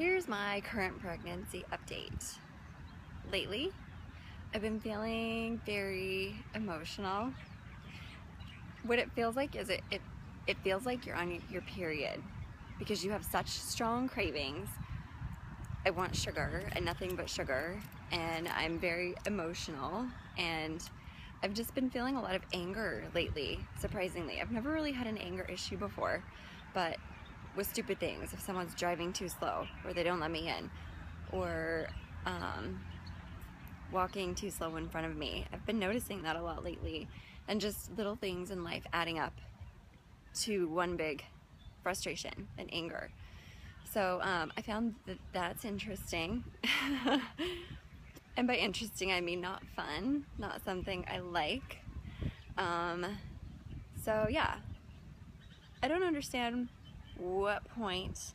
Here's my current pregnancy update. Lately, I've been feeling very emotional. What it feels like is it feels like you're on your period because you have such strong cravings. I want sugar and nothing but sugar, and I'm very emotional, and I've just been feeling a lot of anger lately, surprisingly. I've never really had an anger issue before, but with stupid things, if someone's driving too slow or they don't let me in, or walking too slow in front of me. I've been noticing that a lot lately, and just little things in life adding up to one big frustration and anger. So I found that that's interesting. And by interesting, I mean not fun, not something I like. So yeah, I don't understand what point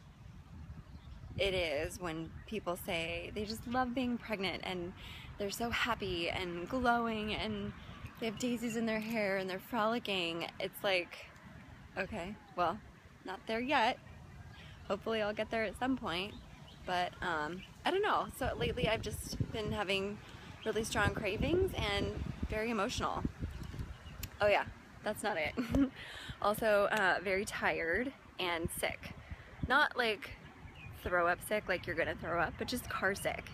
it is when people say they just love being pregnant and they're so happy and glowing and they have daisies in their hair and they're frolicking. It's like, okay, well, not there yet. Hopefully I'll get there at some point, but I don't know. So lately I've just been having really strong cravings and very emotional. Oh yeah, that's not it. Also very tired and sick. Not like throw up sick, like you're gonna throw up, but just car sick.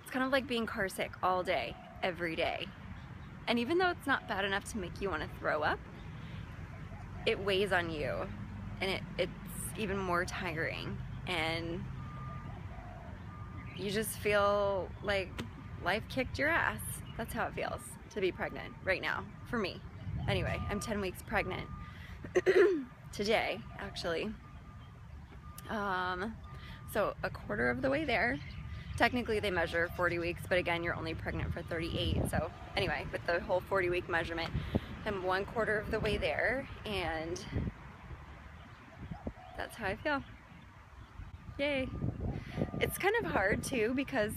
It's kind of like being car sick all day, every day. And even though it's not bad enough to make you want to throw up, it weighs on you, and it's even more tiring, and you just feel like life kicked your ass. That's how it feels to be pregnant right now, for me. Anyway, I'm 10 weeks pregnant today, actually. So a quarter of the way there. Technically they measure 40 weeks, but again, you're only pregnant for 38. So anyway, with the whole 40-week measurement, I'm one quarter of the way there, and that's how I feel. Yay. It's kind of hard too, because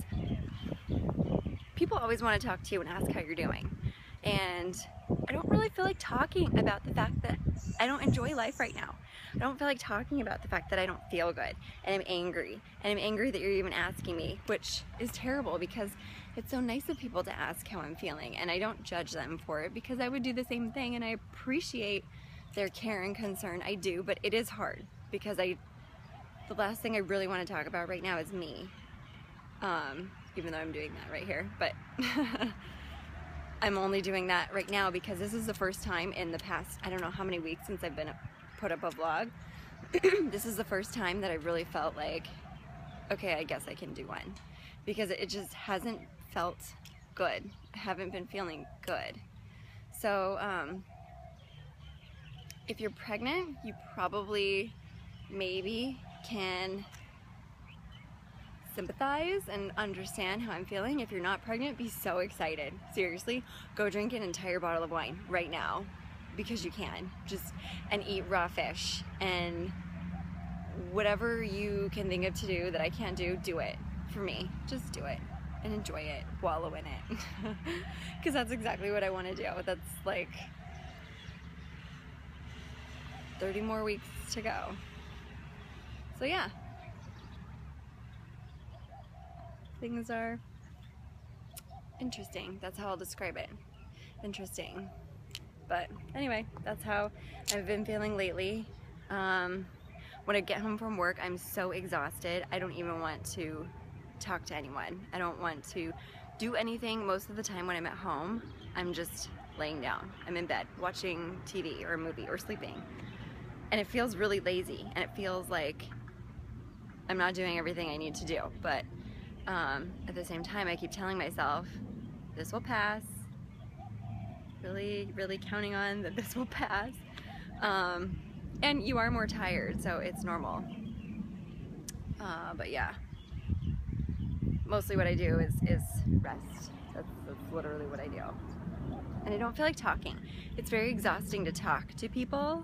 people always want to talk to you and ask how you're doing. And I don't really feel like talking about the fact that I don't enjoy life right now. I don't feel like talking about the fact that I don't feel good, and I'm angry. And I'm angry that you're even asking me, which is terrible because it's so nice of people to ask how I'm feeling, and I don't judge them for it because I would do the same thing, and I appreciate their care and concern. I do, but it is hard because the last thing I really want to talk about right now is me. Even though I'm doing that right here, but I'm only doing that right now because this is the first time in the past, I don't know how many weeks since I've been put up a vlog. This is the first time that I really felt like, okay, I guess I can do one, because it just hasn't felt good. I haven't been feeling good. So if you're pregnant, you probably maybe can sympathize and understand how I'm feeling. If you're not pregnant, be so excited. Seriously, go drink an entire bottle of wine right now because you can, just, and eat raw fish and whatever you can think of to do that I can't do, do it. For me, just do it and enjoy it, wallow in it, because that's exactly what I want to do. That's like 30 more weeks to go. So yeah, things are interesting. That's how I'll describe it. Interesting. But anyway, that's how I've been feeling lately. When I get home from work, I'm so exhausted. I don't even want to talk to anyone. I don't want to do anything. Most of the time when I'm at home, I'm just laying down. I'm in bed watching TV or a movie or sleeping. And it feels really lazy, and it feels like I'm not doing everything I need to do. But at the same time, I keep telling myself, this will pass. Really, really counting on that this will pass. And you are more tired, so it's normal. But yeah, mostly what I do is rest. That's literally what I do. And I don't feel like talking. It's very exhausting to talk to people.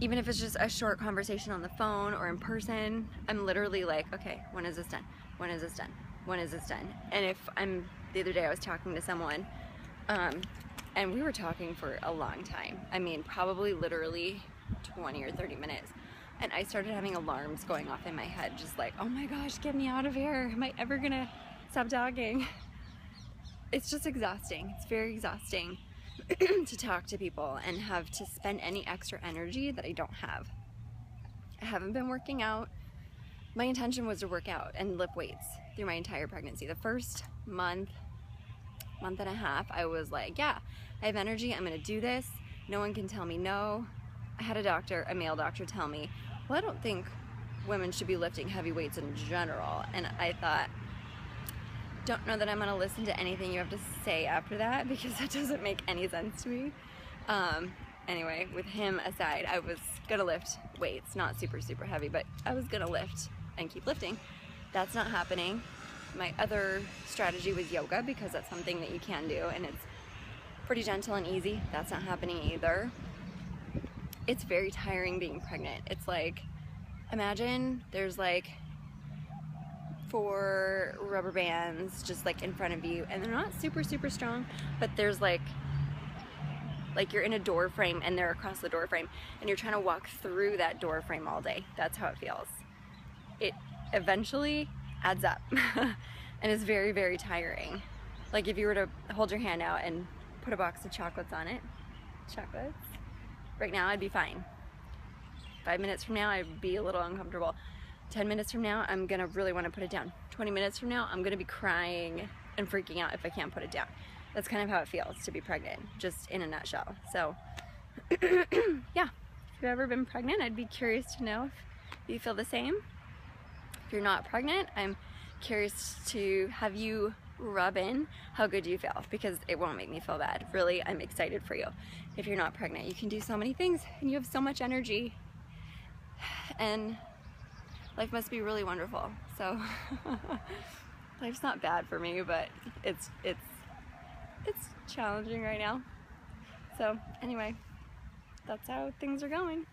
Even if it's just a short conversation on the phone or in person, I'm literally like, okay, when is this done? When is this done? When is this done? And if I'm, the other day I was talking to someone, and we were talking for a long time. I mean, probably literally 20 or 30 minutes. and I started having alarms going off in my head, just like, oh my gosh, get me out of here. Am I ever gonna stop dogging? It's just exhausting. It's very exhausting to talk to people and have to spend any extra energy that I don't have. I haven't been working out. My intention was to work out and lift weights through my entire pregnancy. The first month and a half, I was like, yeah, I have energy, I'm gonna do this. No one can tell me no. I had a doctor, a male doctor, tell me, well, I don't think women should be lifting heavy weights in general. And I thought, don't know that I'm gonna listen to anything you have to say after that, because that doesn't make any sense to me. Anyway, with him aside, I was gonna lift weights, not super, super heavy, but I was gonna lift and keep lifting. That's not happening. My other strategy was yoga, because that's something that you can do and it's pretty gentle and easy. That's not happening either. It's very tiring being pregnant. It's like, imagine there's like 4 rubber bands just like in front of you, and they're not super, super strong, but there's like you're in a door frame and they're across the door frame, and you're trying to walk through that door frame all day. That's how it feels. It eventually adds up and is very, very tiring. Like if you were to hold your hand out and put a box of chocolates on it, right now I'd be fine. 5 minutes from now I'd be a little uncomfortable. 10 minutes from now I'm gonna really want to put it down. 20 minutes from now I'm gonna be crying and freaking out if I can't put it down. That's kind of how it feels to be pregnant, just in a nutshell. So yeah, if you've ever been pregnant, I'd be curious to know if you feel the same. If you're not pregnant, I'm curious to have you rub in how good you feel, because it won't make me feel bad. Really, I'm excited for you. If you're not pregnant, you can do so many things and you have so much energy, and life must be really wonderful. So life's not bad for me, but it's challenging right now. So anyway, that's how things are going.